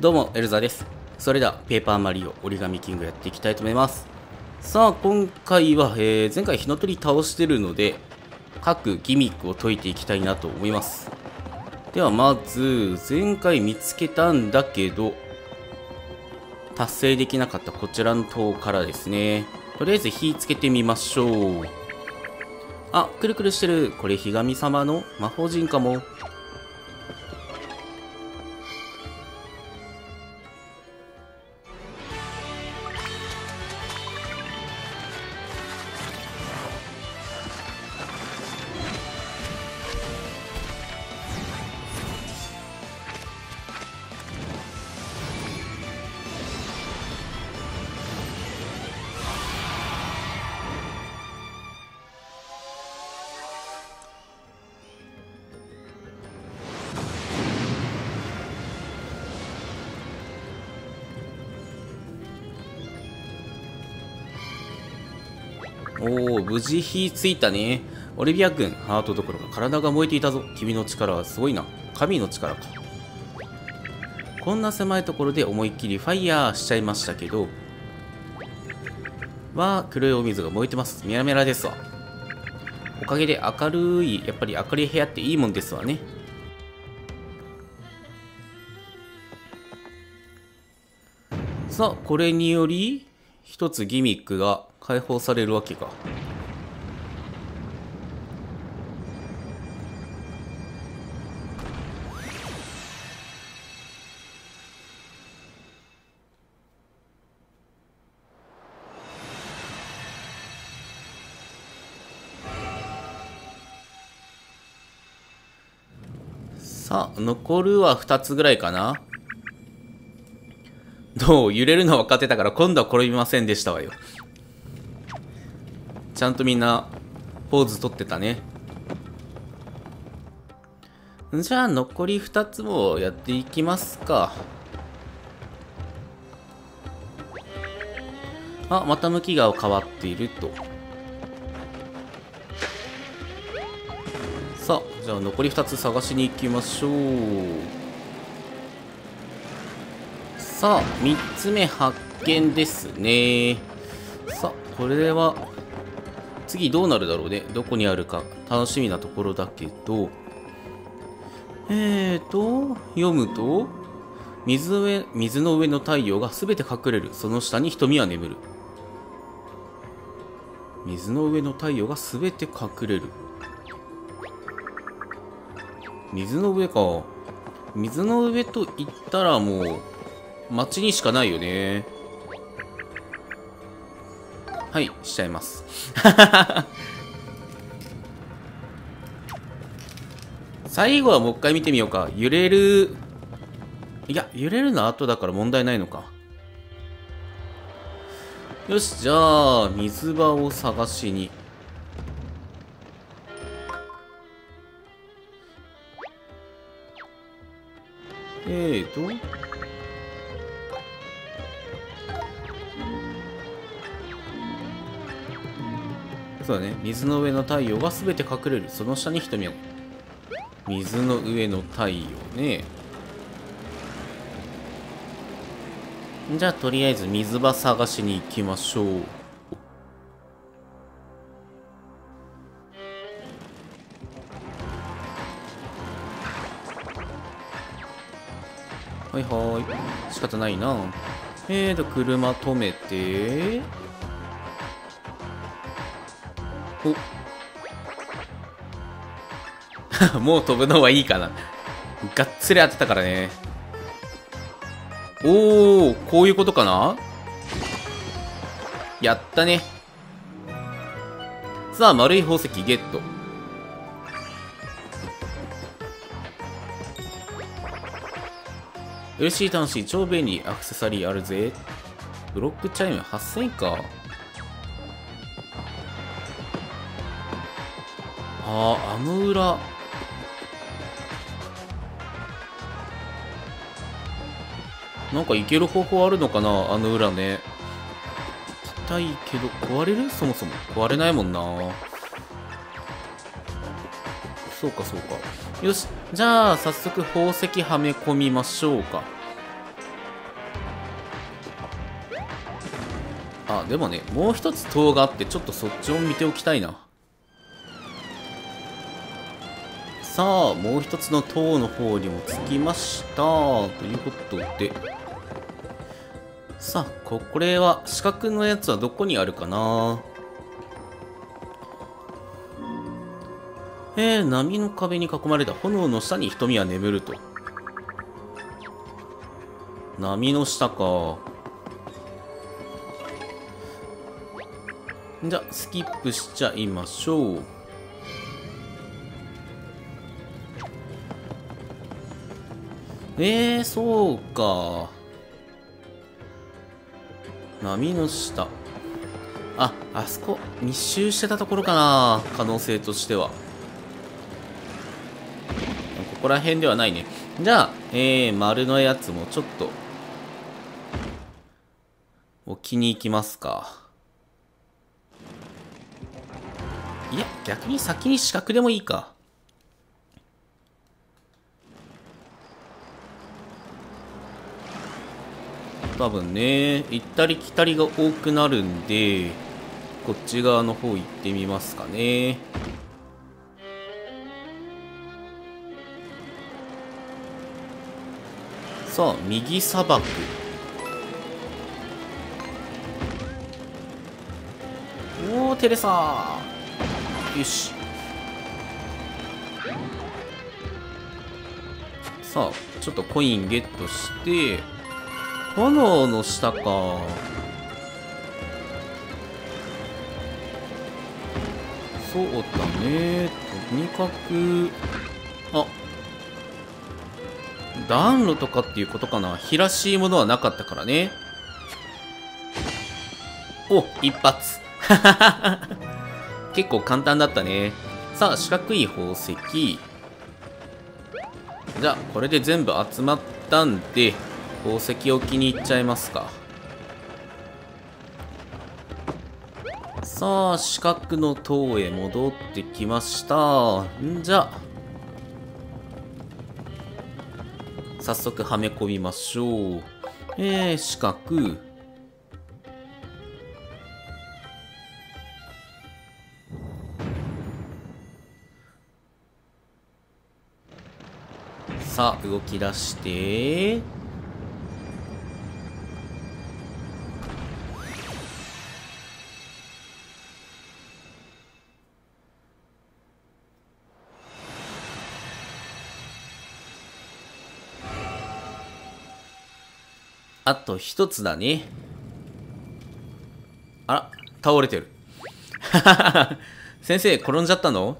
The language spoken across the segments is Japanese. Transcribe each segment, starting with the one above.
どうも、エルザです。それでは、ペーパーマリオ折り紙キングやっていきたいと思います。さあ、今回は、前回火の鳥倒してるので、各ギミックを解いていきたいなと思います。では、まず、前回見つけたんだけど、達成できなかったこちらの塔からですね。とりあえず火つけてみましょう。あ、くるくるしてる。これ、日神様の魔法陣かも。おー、無事火ついたね。オリビア君、ハートどころか体が燃えていたぞ。君の力はすごいな。神の力か。こんな狭いところで思いっきりファイヤーしちゃいましたけど、わー、黒いお水が燃えてます。メラメラですわ。おかげで明るい、やっぱり明るい部屋っていいもんですわね。さあ、これにより一つギミックが解放されるわけか。さあ、残るは2つぐらいかな。どう？揺れるのは分かってたから、今度は転びませんでしたわよ。ちゃんとみんなポーズ取ってたね。じゃあ残り2つもやっていきますか。あ、また向きが変わっていると。さあ、じゃあ残り2つ探しに行きましょう。さあ、3つ目発見ですね。さあ、これは次どうなるだろうね。どこにあるか楽しみなところだけど、読むと、水の上の太陽が全て隠れる。その下に瞳は眠る。水の上の太陽が全て隠れる。水の上か。水の上と言ったらもう街にしかないよね。はい、しちゃいます。最後はもう一回見てみようか。揺れる。いや、揺れるの後だから問題ないのか。よし、じゃあ、水場を探しに。そうだね。水の上の太陽が全て隠れる。その下に瞳を。水の上の太陽ね。じゃあ、とりあえず水場探しに行きましょう。はいはい。仕方ないな。車止めて。おもう飛ぶのはいいかな。がっつり当てたからね。おお、こういうことかな。やったね。さあ、丸い宝石ゲット。嬉しい、楽しい、超便利。アクセサリーあるぜ。ブロックチャイム8000か。ああ、アムーラ。なんかいける方法あるのかな、あの裏ね。行きたいけど、壊れる？そもそも。壊れないもんな。そうか、そうか。よし。じゃあ、早速宝石はめ込みましょうか。あ、でもね、もう一つ塔があって、ちょっとそっちを見ておきたいな。さあ、もう一つの塔の方にも着きました。ということで。さあ、これは、四角のやつはどこにあるかな？波の壁に囲まれた炎の下に瞳は眠ると。波の下か。じゃあ、スキップしちゃいましょう。そうか。波の下。あ、あそこ、密集してたところかな。可能性としては。ここら辺ではないね。じゃあ、丸のやつもちょっと、置きに行きますか。いや、逆に先に四角でもいいか。多分ね、行ったり来たりが多くなるんで、こっち側の方行ってみますかね。さあ、右砂漠。おお、テレサー。よし。さあ、ちょっとコインゲットして、炎の下か。そうだね。とにかく、あ、暖炉とかっていうことかな。ひらしいものはなかったからね。お、一発。結構簡単だったね。さあ、四角い宝石。じゃあ、これで全部集まったんで、宝石を気に入っちゃいますか。さあ、四角の塔へ戻ってきました。んじゃあ、早速はめ込みましょう。四角。さあ、動き出して。あと一つだね。あら、倒れてる。先生、転んじゃったの？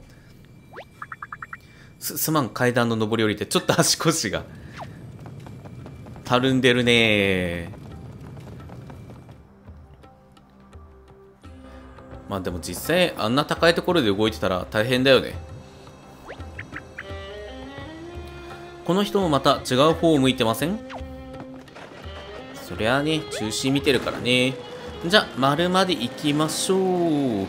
すまん、階段の上り下りて、ちょっと足腰が。たるんでるね。まあでも実際、あんな高いところで動いてたら大変だよね。この人もまた違う方を向いてません？そりゃあね、中心見てるからね。じゃあ、丸まで行きましょう。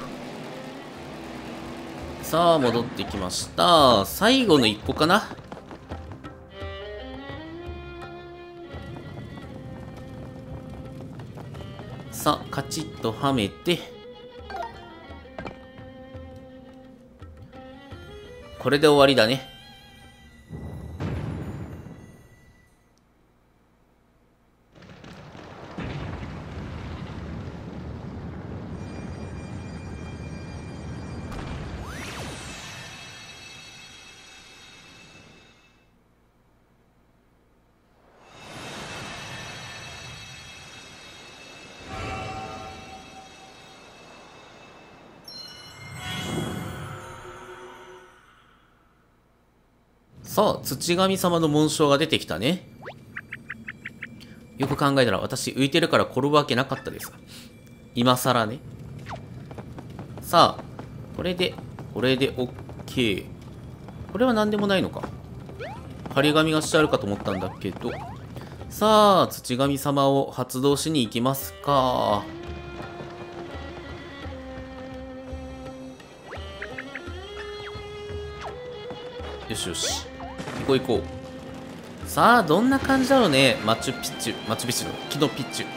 さあ、戻ってきました。最後の1個かな。さあ、カチッとはめて。これで終わりだね。さあ、土神様の紋章が出てきたね。よく考えたら私浮いてるから転ぶわけなかったです。今更ね。さあ、これで OK。これは何でもないのか。張り紙がしてあるかと思ったんだけど。さあ、土神様を発動しに行きますか。よしよし。行こう。さあ、どんな感じだろうね。マチュピチュの木のピッチュ。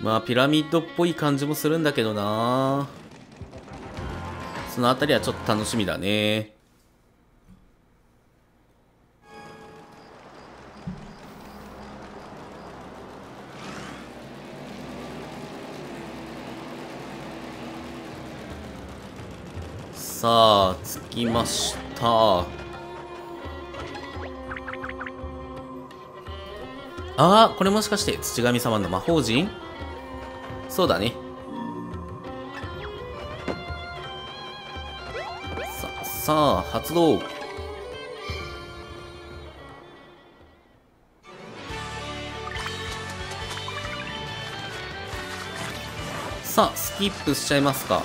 まあピラミッドっぽい感じもするんだけどな。そのあたりはちょっと楽しみだね。さあ着きました。あ、これもしかして土神様の魔法陣？そうだね。さあ発動。さあスキップしちゃいますか。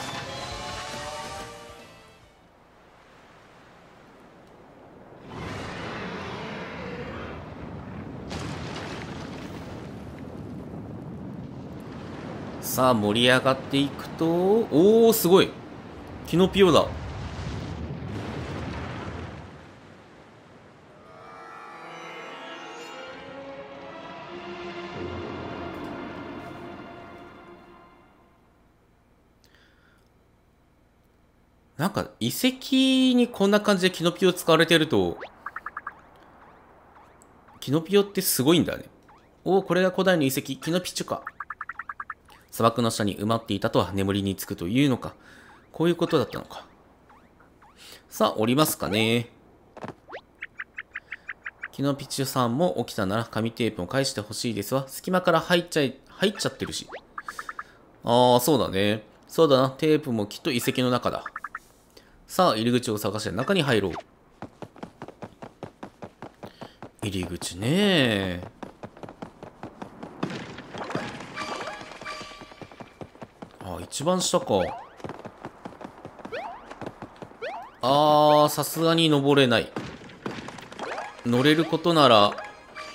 さあ盛り上がっていくと、おおすごいキノピオだ。なんか遺跡にこんな感じでキノピオ使われてると、キノピオってすごいんだね。おお、これが古代の遺跡キノピチュか。砂漠の下に埋まっていたとは眠りにつくというのか。こういうことだったのか。さあ、降りますかね。キノピチュさんも起きたなら紙テープを返してほしいですわ。隙間から入っちゃってるし。ああ、そうだね。そうだな。テープもきっと遺跡の中だ。さあ、入り口を探して中に入ろう。入り口ねえ。一番下か。あー、さすがに登れない。乗れることなら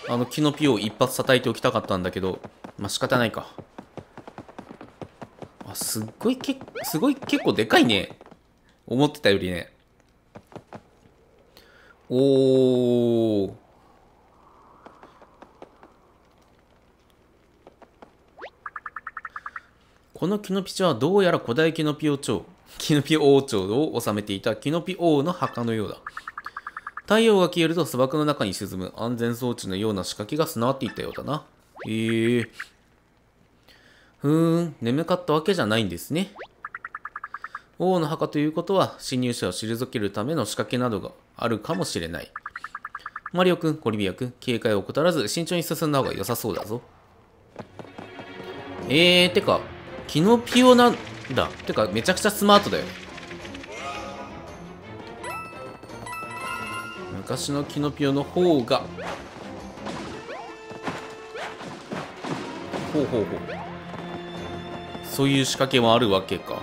あのキノピオを一発叩いておきたかったんだけど、まあ仕方ないか。あ、すごい結構でかいね、思ってたよりね。おお、このキノピチュはどうやら古代キノピオ王朝を治めていたキノピオ王の墓のようだ。太陽が消えると砂漠の中に沈む安全装置のような仕掛けが備わっていたようだな。へえ。ふーん、眠かったわけじゃないんですね。王の墓ということは、侵入者を退けるための仕掛けなどがあるかもしれない。マリオ君、コリビア君、警戒を怠らず慎重に進んだ方が良さそうだぞ。てか、キノピオなんだ。てか、めちゃくちゃスマートだよ。昔のキノピオの方が。ほうほうほう。そういう仕掛けもあるわけか。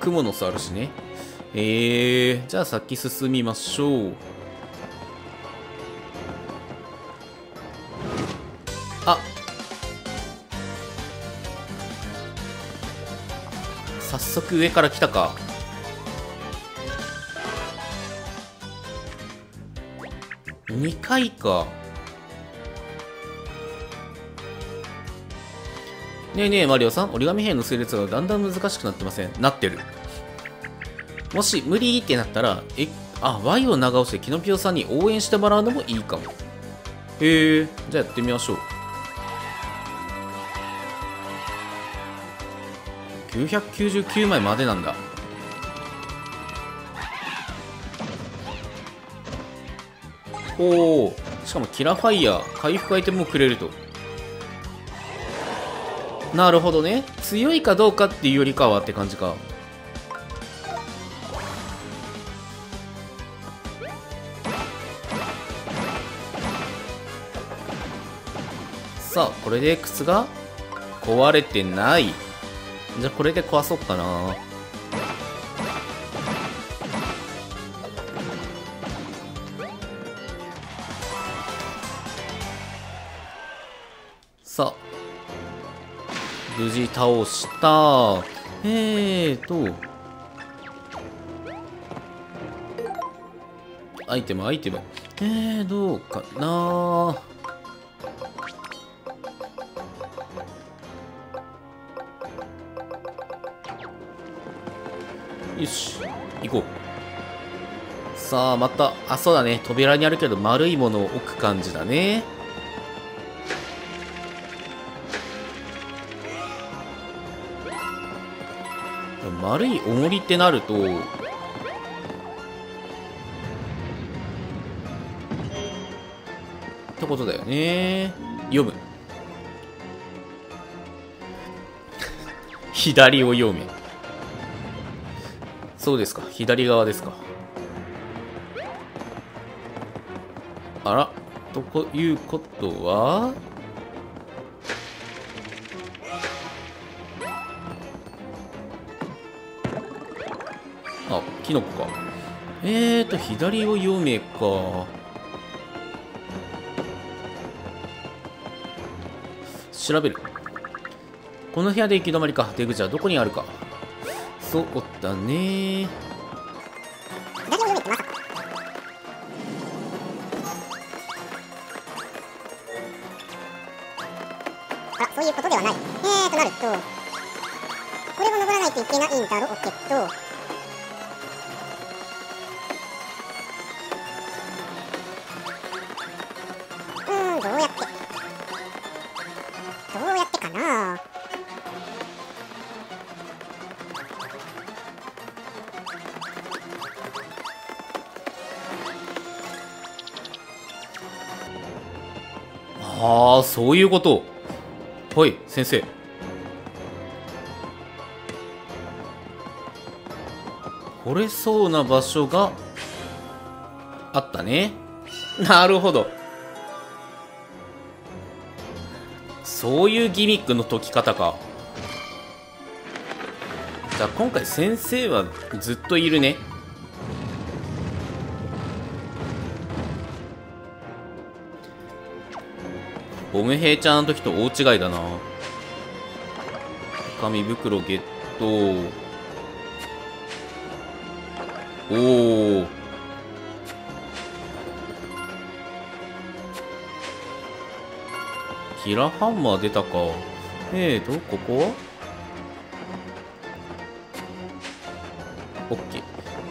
クモの巣あるしね。じゃあ先進みましょう。あ、早速上から来たか。2階か。ねえねえマリオさん、折り紙兵の整列がだんだん難しくなってません？なってる。もし無理ってなったら、Y を長押してキノピオさんに応援してもらうのもいいかも。へえ、じゃあやってみましょう。999枚までなんだ。おお、しかもキラファイヤー回復アイテムもくれると。なるほどね、強いかどうかっていうよりかはって感じか。さあこれで靴が壊れてない。じゃあこれで壊そうかな。さあ無事倒した。アイテムどうかな。よし、行こう。さあ、また、あ、そうだね。扉にあるけど、丸いものを置く感じだね。丸い重りってなると、ってことだよね。読む。左を読め。そうですか。左側ですか。あら、ということは、あ、キノコか。左を読めか。調べる。この部屋で行き止まりか。出口はどこにあるか。そうだね。あ、そういうことではない。となると、これも登らないといけないんだろうけど、どうやってかな。ああ、そういうこと。はい、先生。掘れそうな場所があったね。なるほど、そういうギミックの解き方か。じゃあ今回先生はずっといるね。ボム兵ちゃんの時と大違いだな。紙袋ゲット。おお。キラーハンマー出たか。ここはオッケ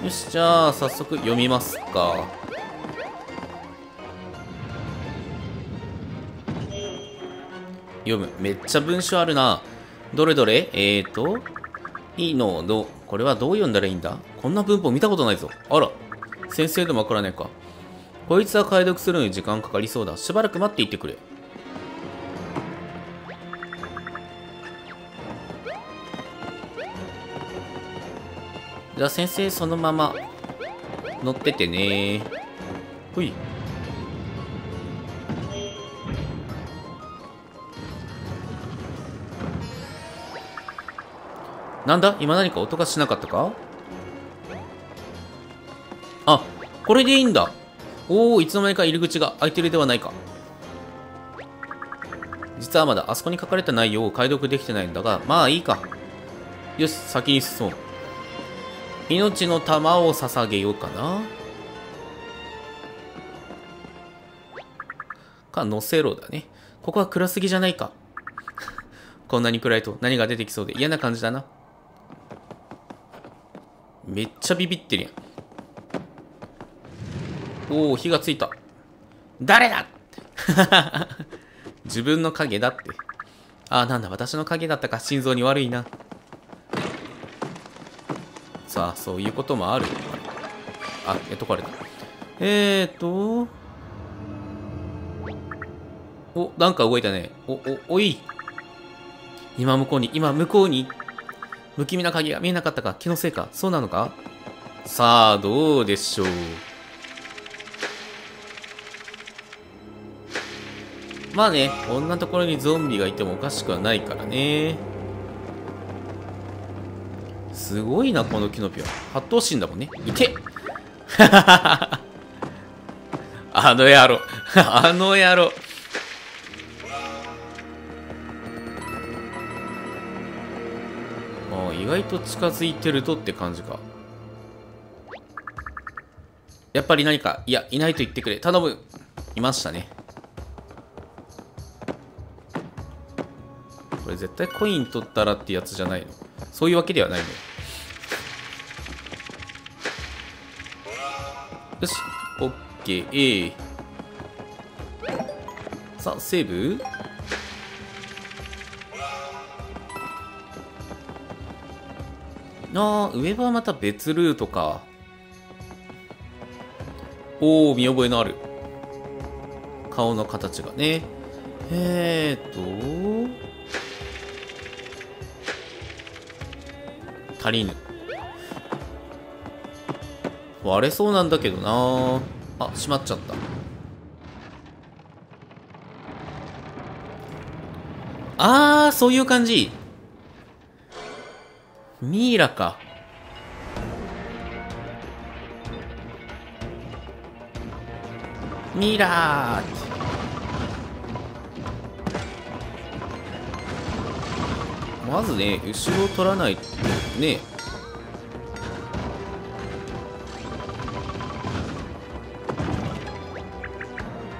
ー。よし、じゃあ早速読みますか。読む。めっちゃ文章あるな。どれどれ。いいのど、これはどう読んだらいいんだ。こんな文法見たことないぞ。あら、先生でもわからないか。こいつは解読するのに時間かかりそうだ。しばらく待っていてくれ。じゃあ先生そのまま乗っててね。ほい。なんだ、今何か音がしなかったか。あ、これでいいんだ。おお、いつの間にか入り口が開いてるではないか。実はまだあそこに書かれた内容を解読できてないんだが、まあいいか。よし、先に進もう。命の玉を捧げようかな。乗せろだね。ここは暗すぎじゃないか。こんなに暗いと何が出てきそうで嫌な感じだな。めっちゃビビってるやん。おお、火がついた。誰だ自分の影だって。ああ、なんだ、私の影だったか。心臓に悪いな。さあ、そういうこともある。あ、これだ。お、なんか動いたね。おい。今向こうに。不気味な影が見えなかったか。気のせいか。そうなのか。さあ、どうでしょう。まあね、こんなところにゾンビがいてもおかしくはないからね。すごいな、このキノピオ。発動心だもんね。いてあの野郎あ、意外と近づいてるとって感じか。やっぱり何か、いや、いないと言ってくれ。頼む。いましたね。これ絶対コイン取ったらってやつじゃないの。そういうわけではないの。よし、オッケー。さあ、セーブ。あー、上はまた別ルートか。おー、見覚えのある。顔の形がね。足りぬ。割れそうなんだけどな。あ、閉まっちゃった。あー、そういう感じ。ミイラか。ミイラー。まずね、後ろを取らないとね。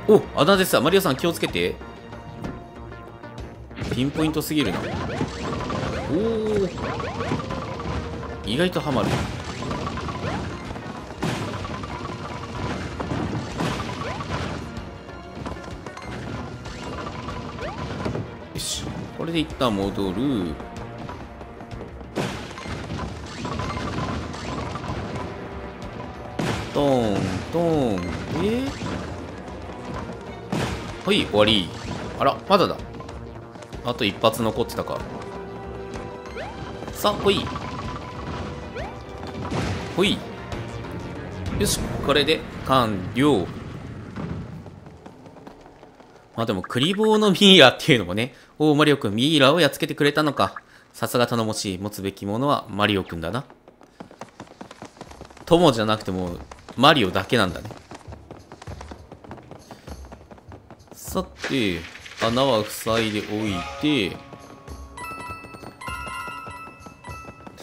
お、穴です。マリオさん気をつけて。ピンポイントすぎるな。おお、意外とハマる。よし、これで一旦戻る。トントン。はい、終わり。あら、まだだ。あと一発残ってたか。さあ、ほいほい。よし、これで完了。まあでも、クリボーのミイラっていうのもね。おお、マリオくん、ミイラをやっつけてくれたのか。さすが頼もしい。持つべきものはマリオくんだな。友じゃなくても、マリオだけなんだね。さて、穴は塞いでおいて。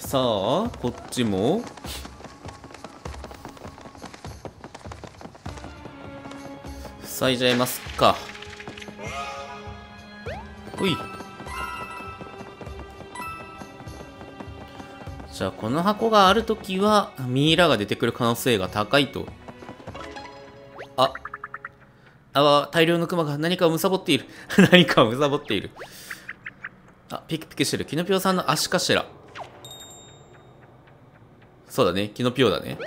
さあ、こっちも。塞いじゃいますか。ほい。じゃあ、この箱があるときはミイラが出てくる可能性が高いと。あ、大量のクマが何かを貪っている。何かを貪っている。あ、ピクピクしてる。キノピオさんの足かしら。そうだね、キノピオだね。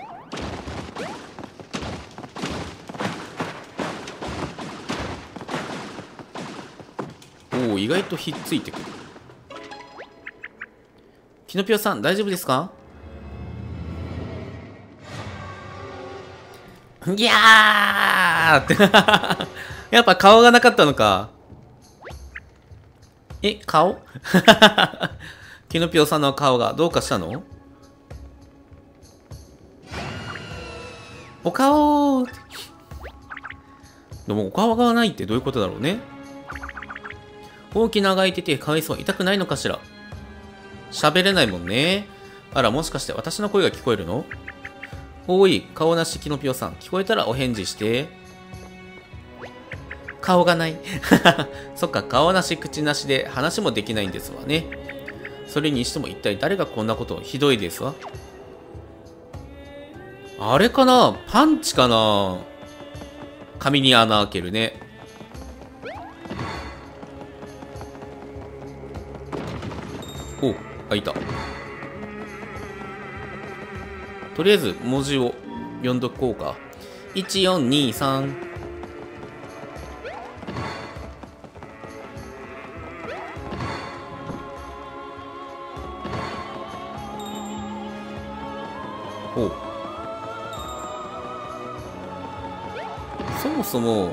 意外とひっついてくる。キノピオさん、大丈夫ですか？いやーってやっぱ顔がなかったのか。え、顔キノピオさんの顔がどうかしたの？お顔。でもお顔がないってどういうことだろうね。大きながいててかわいそう。痛くないのかしら。喋れないもんね。あら、もしかして私の声が聞こえるの？おい、顔なしキノピオさん。聞こえたらお返事して。顔がない。そっか、顔なし口なしで話もできないんですわね。それにしても一体誰がこんなことを。ひどいですわ。あれかな？パンチかな？髪に穴開けるね。お、開いた。とりあえず文字を読んどこうか。1423。お、そもそも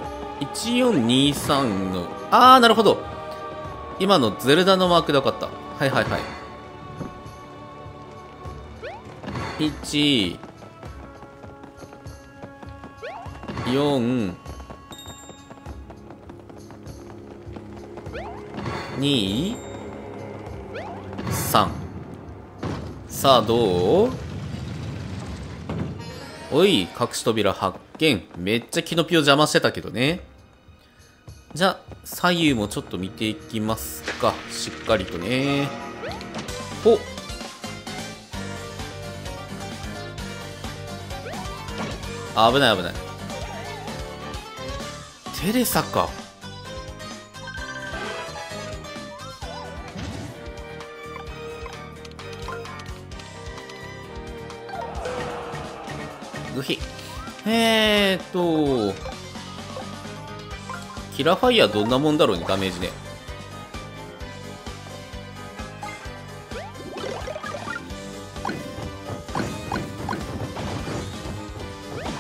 1423の、ああ、なるほど。今のゼルダのマークでよかった。はいはいはい。1 4 2 3。さあ、どう？おい、隠し扉発見。めっちゃキノピオ邪魔してたけどね。じゃあ、左右もちょっと見ていきますか。しっかりとね。お、危ない危ない。テレサか。グヒ。キラーファイヤーどんなもんだろうね、ダメージね。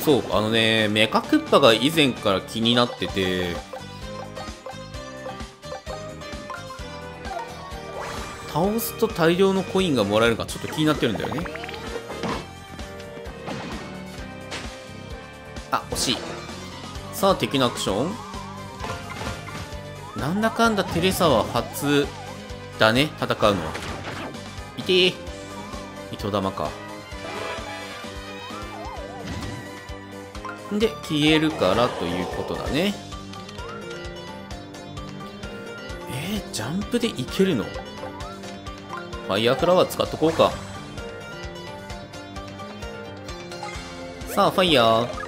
そう、あのね、メカクッパが以前から気になってて、倒すと大量のコインがもらえるかちょっと気になってるんだよね。あ、惜しい。さあ、敵のアクション。なんだかんだテレサは初だね、戦うのは。いてー。糸玉か。で、消えるからということだね。ジャンプでいけるの？ファイヤーフラワー使っとこうか。さあ、ファイヤー。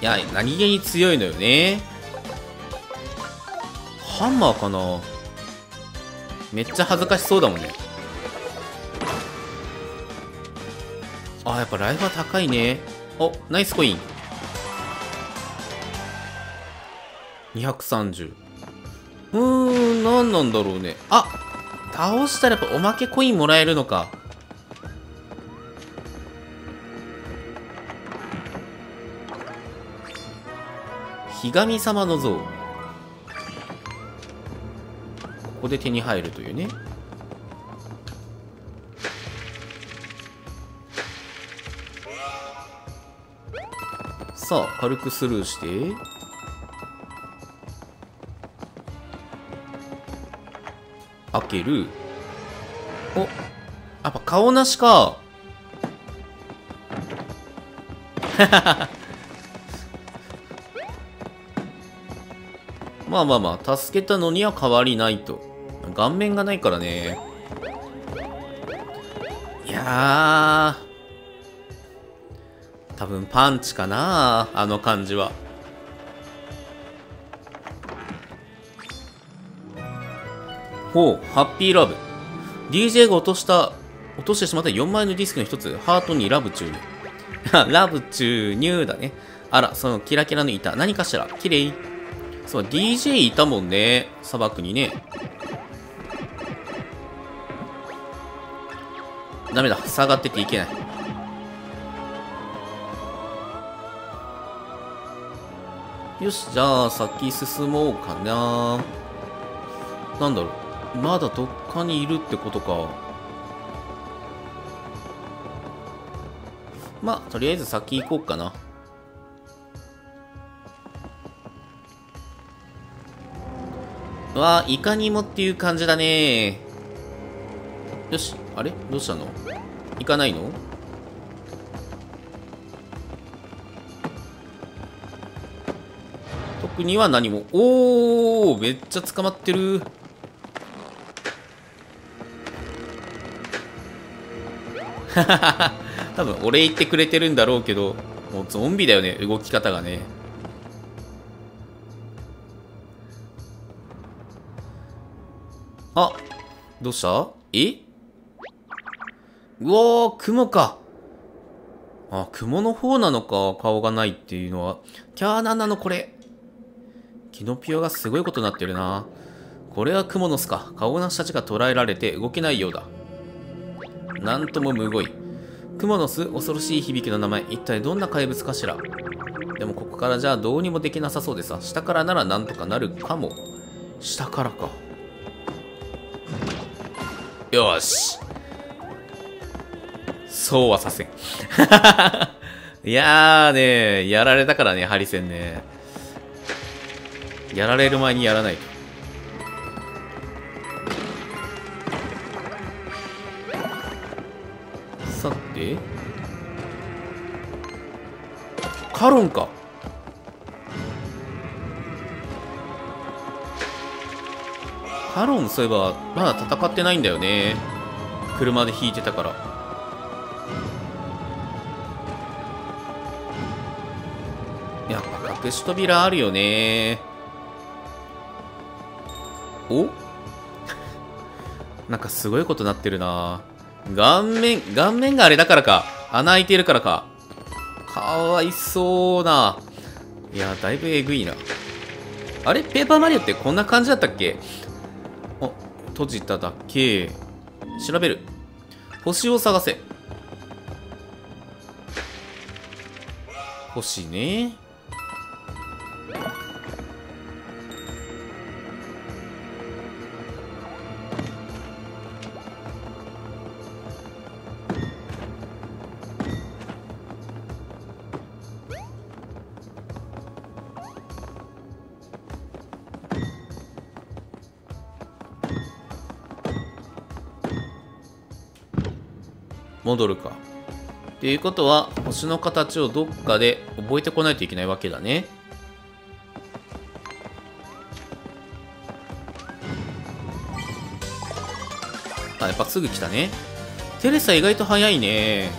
いや、何気に強いのよね。ハンマーかな？めっちゃ恥ずかしそうだもんね。あ、やっぱライフは高いね。お、ナイスコイン。230。何なんだろうね。あ、倒したらやっぱおまけコインもらえるのか。日神様の像。ここで手に入るというね。さあ、軽くスルーして。開ける。お、やっぱ顔なしか。まあまあまあ、助けたのには変わりないと。顔面がないからね。いやー、多分パンチかな、あの感じは。ほう、ハッピーラブ。 DJ が落としてしまった4枚のディスクの一つ、ハートにラブ注入。ラブ注入だね。あら、そのキラキラの板何かしら。きれい。そう、 DJ いたもんね、砂漠にね。ダメだ、下がってていけない。よし、じゃあ、先進もうかな。なんだろう。まだどっかにいるってことか。まあ、とりあえず先行こうかな。うわー、いかにもっていう感じだね。よし、あれ？どうしたの？行かないの？には何も。おお、めっちゃ捕まってる。多分お礼言ってくれてるんだろうけど、もうゾンビだよね、動き方がね。あ、どうした？うおー、雲か。あ、雲の方なのか、顔がないっていうのは。キャー、なんなのこれ。キノピオがすごいことになってるな。これはクモの巣か。カオナシたちが捕らえられて動けないようだ。なんともむごい。クモの巣、恐ろしい響きの名前。一体どんな怪物かしら。でもここからじゃあどうにもできなさそうでさ。下からならなんとかなるかも。下からか。よし。そうはさせん。いやーね、やられたからね、ハリセンね。やられる前にやらないと。さて、カロンか。カロン、そういえばまだ戦ってないんだよね。車で引いてたから。やっぱ隠し扉あるよね。おなんかすごいことなってるな。顔面があれだからか、穴開いてるからか。かわいそうな。いやだいぶえぐいな。あれペーパーマリオってこんな感じだったっけ。あ、閉じただけ。調べる。星を探せ。星ね。戻るか。っていうことは星の形をどっかで覚えてこないといけないわけだね。あ、やっぱすぐ来たね。テレサ意外と早いね。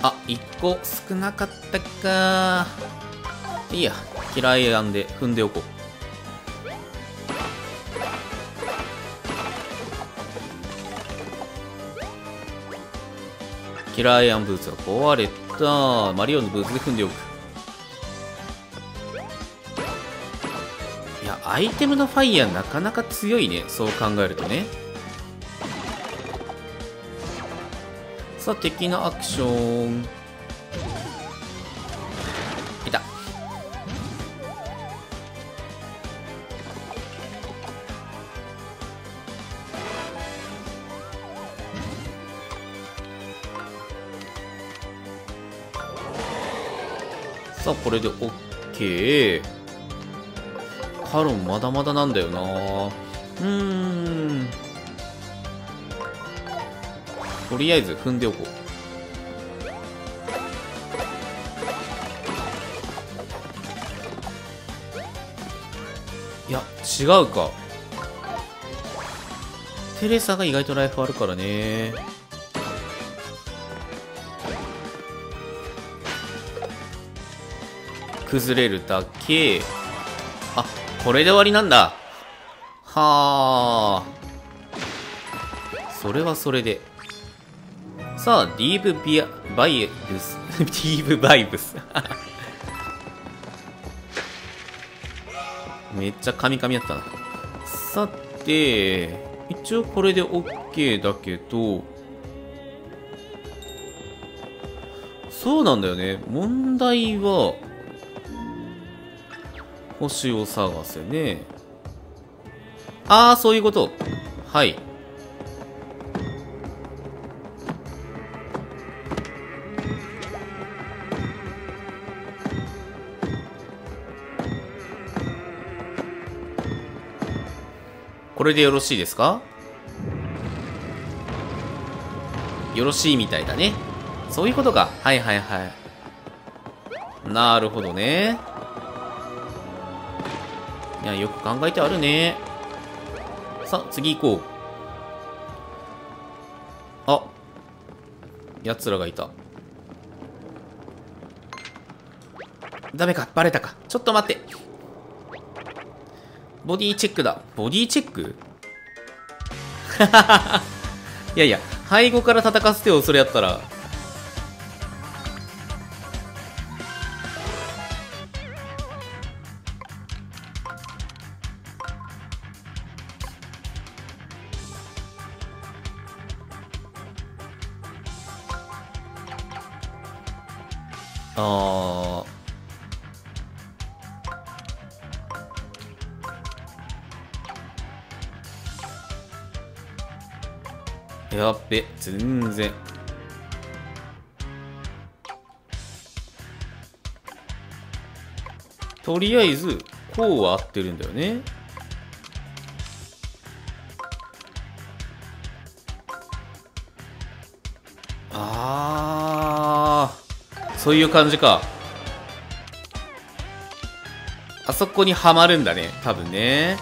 あ、1個少なかったか。いいや、嫌いなんで踏んでおこう。キラーアンブーツが壊れた。マリオのブーツで踏んでおく。いや、アイテムのファイヤーなかなか強いね、そう考えるとね。さあ、敵のアクション。いた。さあ、これで OK。 カロンまだまだなんだよな。とりあえず踏んでおこう。いや違うか、テレサが意外とライフあるからね。崩れるだけ。あ、これで終わりなんだ。はあ、それはそれで。さあ、ディーブビアバイブスディーブバイブスめっちゃカミカミやったな。さて、一応これで OK だけど、そうなんだよね。問題は星を探せね。ああ、そういうこと。はい、これでよろしいですか？よろしいみたいだね。そういうことか。はいはいはい。なるほどね。いや、よく考えてあるね。さあ、次行こう。あ、奴らがいた。ダメか、バレたか。ちょっと待って、ボディチェックだ。ボディチェックいやいや、背後から叩かせてよ、それやったら。ああ。やっべ、全然。とりあえずこうは合ってるんだよね。あー、そういう感じか。あそこにはまるんだね、多分ね。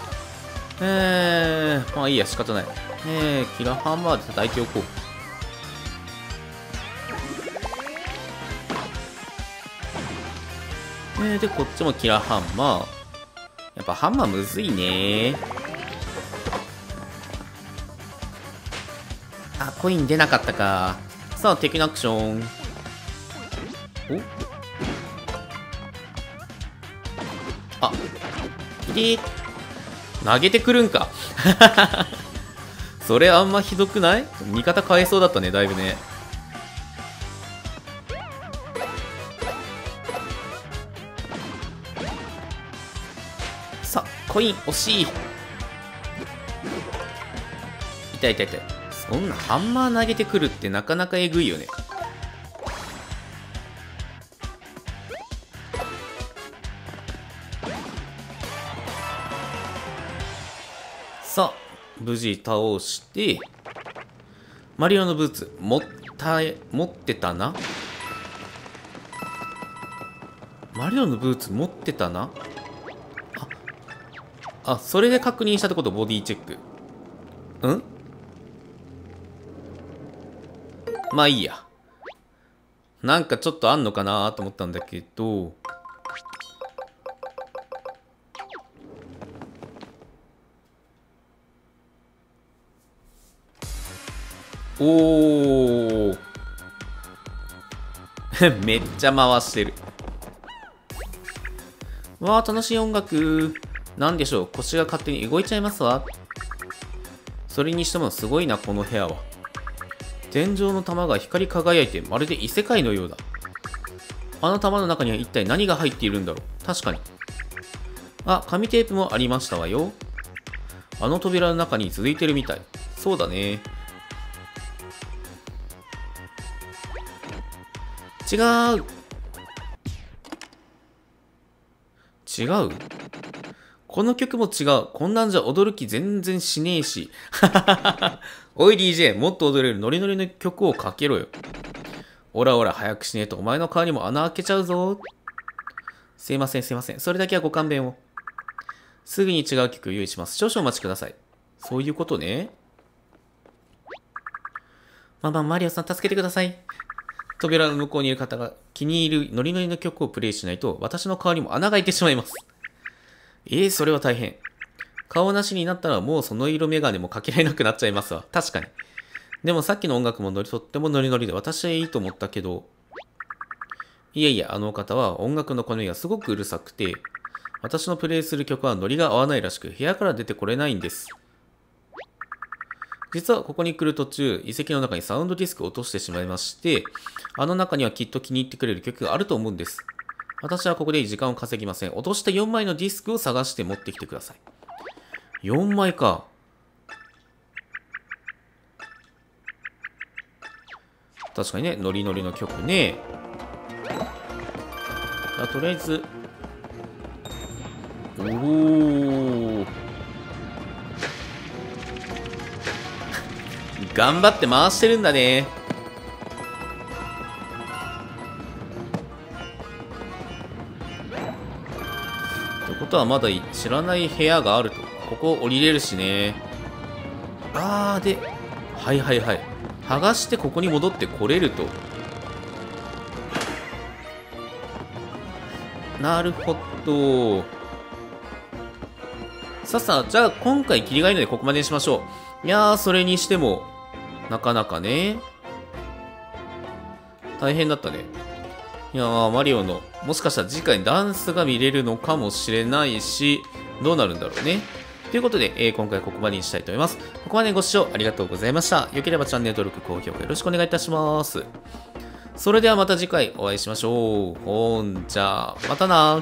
まあいいや、仕方ない。キラーハンマーで叩いておこう。で、こっちもキラーハンマー。やっぱハンマーむずいね。あ、コイン出なかったか。さあ、敵のアクション。お？あ、いてー。投げてくるんか。それあんまひどくない？味方変えそうだったね、だいぶね。さあ、コイン惜しい。痛い痛い痛い。そんなハンマー投げてくるってなかなかえぐいよね。さあ、無事倒して、マリオのブーツ、持ってたな？マリオのブーツ持ってたな？あ、それで確認したってこと？ボディチェック。ん？まあいいや。なんかちょっとあんのかなーと思ったんだけど。おー。めっちゃ回してる。わー、楽しい音楽。なんでしょう、腰が勝手に動いちゃいますわ。それにしてもすごいな、この部屋は。天井の玉が光り輝いて、まるで異世界のようだ。あの玉の中には一体何が入っているんだろう。確かに。あ、紙テープもありましたわよ。あの扉の中に続いてるみたい。そうだね。違う。違う？この曲も違う。こんなんじゃ踊る気全然しねえし。おい DJ、もっと踊れるノリノリの曲をかけろよ。おらおら、早くしねえとお前の顔にも穴開けちゃうぞ。すいません、すいません。それだけはご勘弁を。すぐに違う曲を用意します。少々お待ちください。そういうことね。まあまあ、マリオさん、助けてください。扉の向こうにいる方が気に入るノリノリの曲をプレイしないと、私の顔にも穴が開いてしまいます。それは大変。顔なしになったらもうその色眼鏡もかけられなくなっちゃいますわ。確かに。でもさっきの音楽もとってもノリノリで私はいいと思ったけど。いやいや、あの方は音楽の好みがすごくうるさくて、私のプレイする曲はノリが合わないらしく、部屋から出てこれないんです。実はここに来る途中、遺跡の中にサウンドディスクを落としてしまいまして、あの中にはきっと気に入ってくれる曲があると思うんです。私はここで時間を稼ぎません。落とした4枚のディスクを探して持ってきてください。4枚か。確かにね、ノリノリの曲ね。とりあえず。おお。頑張って回してるんだね。ことはまだ知らない部屋があると。ここ降りれるしね。あー、で、はいはいはい、剥がしてここに戻ってこれると。なるほど。さあさあ、じゃあ今回切りがいいのでここまでにしましょう。いやー、それにしてもなかなかね、大変だったね。いやー、マリオの、もしかしたら次回ダンスが見れるのかもしれないし、どうなるんだろうね。ということで、今回ここまでにしたいと思います。ここまでご視聴ありがとうございました。良ければチャンネル登録、高評価よろしくお願いいたします。それではまた次回お会いしましょう。ほんじゃ、またな。